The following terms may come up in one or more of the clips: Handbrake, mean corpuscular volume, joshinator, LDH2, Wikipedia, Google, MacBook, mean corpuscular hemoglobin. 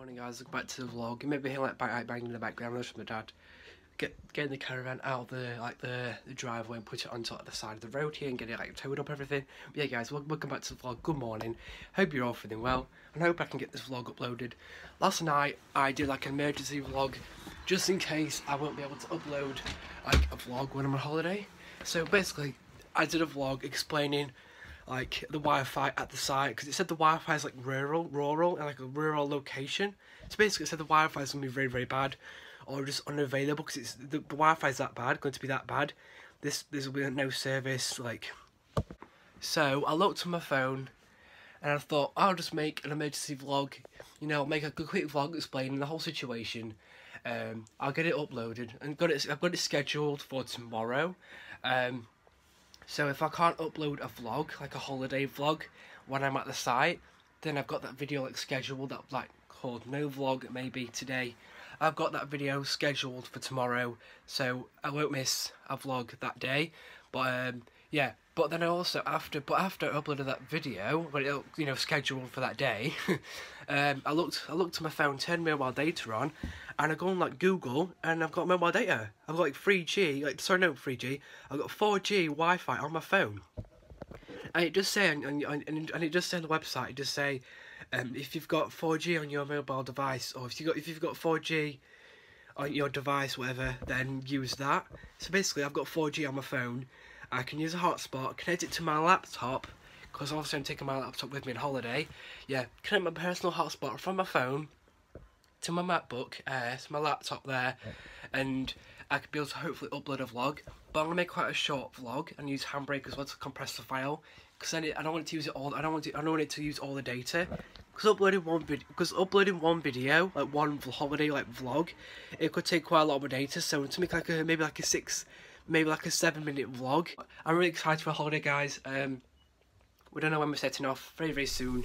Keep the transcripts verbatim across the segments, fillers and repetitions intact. Morning guys, welcome back to the vlog. You may be hearing like bang, bang in the background. That's from my dad Get getting the caravan out of the like the, the driveway and put it onto like, the side of the road here and get it like towed up everything. But yeah guys, welcome, welcome back to the vlog. Good morning. Hope you're all feeling well and hope I can get this vlog uploaded. Last night I did like an emergency vlog just in case I won't be able to upload like a vlog when I'm on holiday. So basically I did a vlog explaining like the Wi-Fi at the site, because it said the Wi-Fi is like rural, rural, and like a rural location. So basically, it said the Wi-Fi is gonna be very, very bad, or just unavailable because it's the, the Wi-Fi is that bad, going to be that bad. This, this will be like no service, like. So I looked on my phone, and I thought I'll just make an emergency vlog. You know, make a quick vlog explaining the whole situation. Um, I'll get it uploaded and got it. I've got it scheduled for tomorrow. Um. So if I can't upload a vlog, like a holiday vlog, when I'm at the site, then I've got that video like scheduled, that like called no vlog maybe today. I've got that video scheduled for tomorrow, so I won't miss a vlog that day. But um, yeah, but then I also after, but after I uploaded that video, when it, you know, scheduled for that day, um, I looked, I looked at my phone, turned mobile data on, and I go on like Google, and I've got mobile data. I've got like three G, like sorry, no three G. I've got four G Wi-Fi on my phone, and it just say, and and and it just say on the website, it just say, um, if you've got four G on your mobile device, or if you got if you've got four G on your device, whatever, then use that. So basically, I've got four G on my phone. I can use a hotspot, connect it to my laptop, because obviously I'm taking my laptop with me on holiday. Yeah, connect my personal hotspot from my phone to my MacBook, uh, to my laptop there, and I could be able to hopefully upload a vlog. But I'm gonna make quite a short vlog and use Handbrake as well to compress the file, because then it, I don't want it to use it all. I don't want to. I don't want it to use all the data, because uploading one video, because uploading one video, like one holiday like vlog, it could take quite a lot of data. So to make like a maybe like a six. Maybe like a seven minute vlog. I'm really excited for a holiday guys. Um, we don't know when we're setting off, very very soon.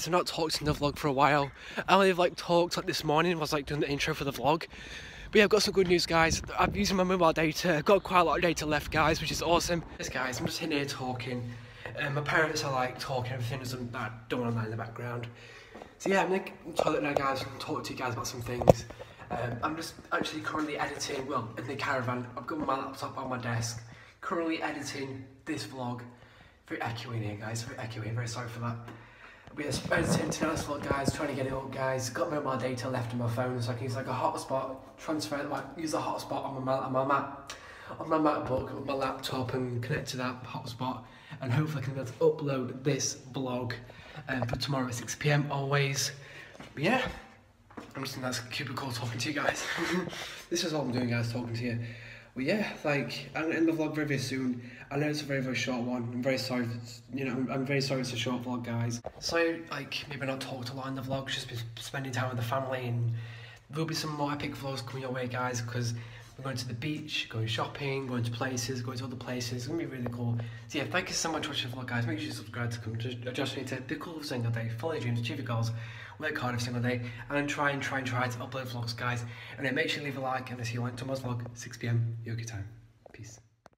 I've not talked in the vlog for a while. I only have like talked like this morning. I was like doing the intro for the vlog. But yeah, I've got some good news guys. I'm using my mobile data. I've got quite a lot of data left guys, which is awesome. Yes guys, I'm just in here talking. Um, my parents are like talking, everything is on that door online in the background. So yeah, I'm in the toilet now guys, and talk to you guys about some things. Um, I'm just actually currently editing, well, in the caravan. I've got my laptop on my desk. Currently editing this vlog. Very echoey in here guys, very echoey, very sorry for that. But yeah, so editing tonight's vlog guys, trying to get it up guys. Got my mobile data left on my phone, so I can use like a hotspot, transfer, like use a hotspot on my, on my Mac, on my MacBook, on my laptop, and connect to that hotspot, and hopefully I can be able to upload this vlog um, for tomorrow at six p m always. But yeah, I'm just in that cubicle talking to you guys. This is all I'm doing guys, talking to you. But yeah, like, I'm going to end the vlog very, very soon. I know it's a very, very short one. I'm very sorry, for, you know, I'm, I'm very sorry it's a short vlog, guys. So, like, maybe not talked a lot in the vlog, just be spending time with the family, and there'll be some more epic vlogs coming your way, guys, because we're going to the beach, going shopping, going to places, going to other places. It's going to be really cool. So yeah, thank you so much for watching the vlog, guys. Make sure you subscribe to come to joshinator. Be cool every single day. Follow your dreams, achieve your goals. Work hard every single day. And try and try and try to upload vlogs, guys. And then make sure you leave a like, and I'll see you on tomorrow's vlog, six p m U K time. Peace.